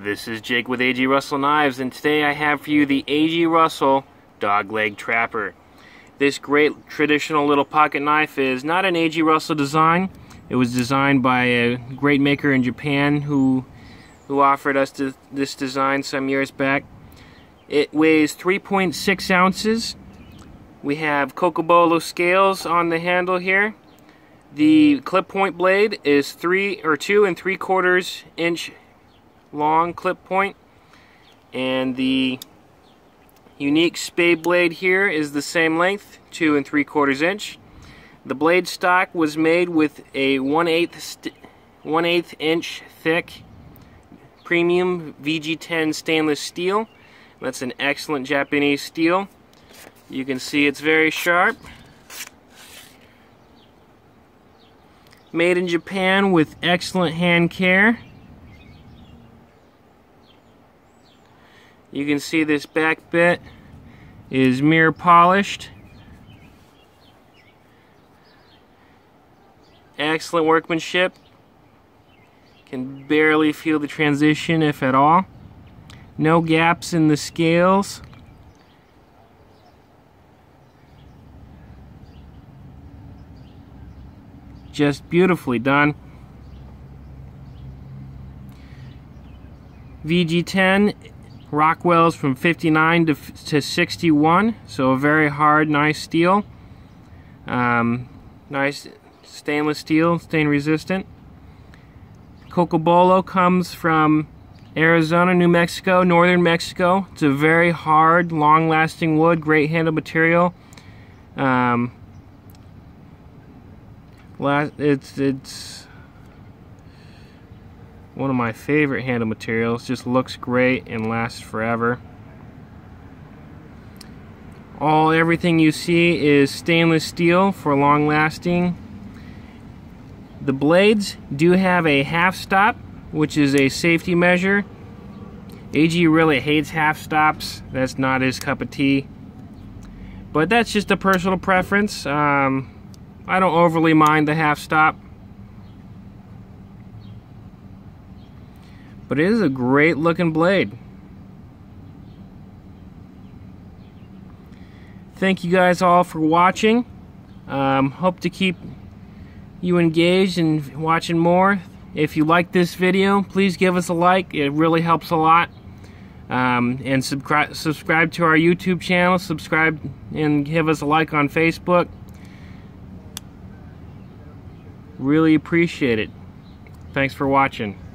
This is Jake with A.G. Russell Knives, and today I have for you the A.G. Russell Dogleg Trapper. This great traditional little pocket knife is not an A.G. Russell design. It was designed by a great maker in Japan who offered us this design some years back. It weighs 3.6 ounces. We have Cocobolo scales on the handle here. The clip point blade is 2 3/4 inch long clip point, and the unique spade blade here is the same length, 2 3/4 inch. The blade stock was made with a 1/8 inch thick premium VG-10 stainless steel. That's an excellent Japanese steel. You can see it's very sharp. Made in Japan with excellent hand care. You can see this back bit is mirror polished. Excellent workmanship. Can barely feel the transition, if at all. No gaps in the scales. Just beautifully done. VG-10 Rockwell's from 59 to 61, so a very hard, nice steel. Nice stainless steel, stain resistant. Cocobolo comes from Arizona, New Mexico, northern Mexico. It's a very hard, long-lasting wood, great handle material. It's one of my favorite handle materials. Just looks great and lasts forever. Everything you see is stainless steel for long lasting. The blades do have a half stop, which is a safety measure. AG really hates half stops. That's not his cup of tea. But that's just a personal preference. I don't overly mind the half stop. But it is a great looking blade. Thank you guys all for watching. Hope to keep you engaged and watching more. If you like this video, please give us a like. It really helps a lot. And subscribe to our YouTube channel. Subscribe and give us a like on Facebook. Really appreciate it. Thanks for watching.